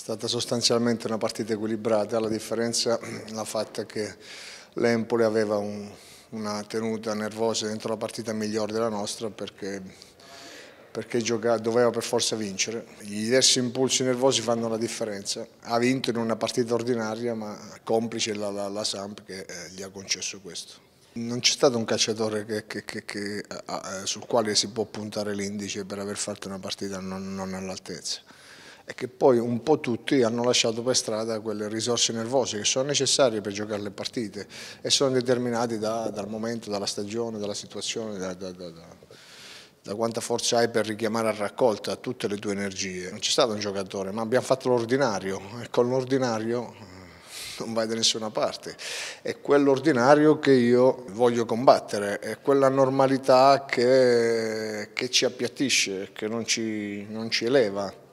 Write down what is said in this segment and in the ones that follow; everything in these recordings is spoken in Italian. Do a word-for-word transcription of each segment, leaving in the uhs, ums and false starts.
È stata sostanzialmente una partita equilibrata, la differenza l'ha fatta che l'Empoli aveva un, una tenuta nervosa dentro la partita migliore della nostra perché, perché giocava, doveva per forza vincere. Gli diversi impulsi nervosi fanno la differenza, ha vinto in una partita ordinaria ma complice la, la, la Samp che gli ha concesso questo. Non c'è stato un calciatore che, che, che, che, sul quale si può puntare l'indice per aver fatto una partita non, non all'altezza. E che poi un po' tutti hanno lasciato per strada quelle risorse nervose che sono necessarie per giocare le partite e sono determinate da, dal momento, dalla stagione, dalla situazione, da, da, da, da, da quanta forza hai per richiamare a raccolta tutte le tue energie. Non c'è stato un giocatore, ma abbiamo fatto l'ordinario e con l'ordinario non vai da nessuna parte. È quell'ordinario che io voglio combattere, è quella normalità che, che ci appiattisce, che non ci, non ci eleva.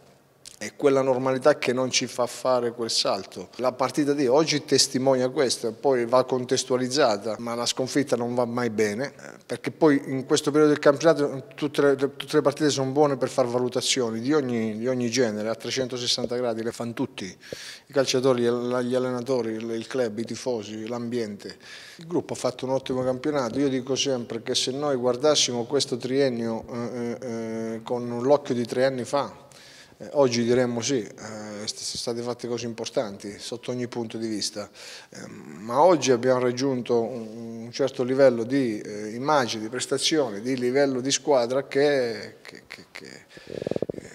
È quella normalità che non ci fa fare quel salto. La partita di oggi testimonia questo, poi va contestualizzata, ma la sconfitta non va mai bene, perché poi in questo periodo del campionato tutte le, tutte le partite sono buone per fare valutazioni di ogni, di ogni genere, a trecentosessanta gradi le fanno tutti, i calciatori, gli allenatori, il club, i tifosi, l'ambiente. Il gruppo ha fatto un ottimo campionato, io dico sempre che se noi guardassimo questo triennio eh, eh, con l'occhio di tre anni fa, oggi diremmo sì, eh, sono state fatte cose importanti sotto ogni punto di vista, eh, ma oggi abbiamo raggiunto un, un certo livello di eh, immagine, di prestazione, di livello di squadra che, che, che, che, eh,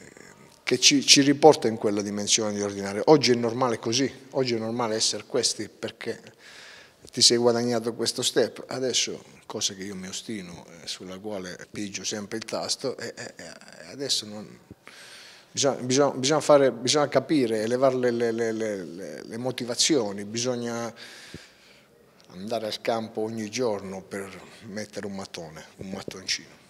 che ci, ci riporta in quella dimensione di ordinario. Oggi è normale così, oggi è normale essere questi perché ti sei guadagnato questo step. Adesso, cosa che io mi ostino, eh, sulla quale pigio sempre il tasto, e eh, eh, adesso non... Bisogna, bisogna, bisogna, fare, bisogna capire, elevare le, le, le, le, le motivazioni, bisogna andare al campo ogni giorno per mettere un mattone, un mattoncino.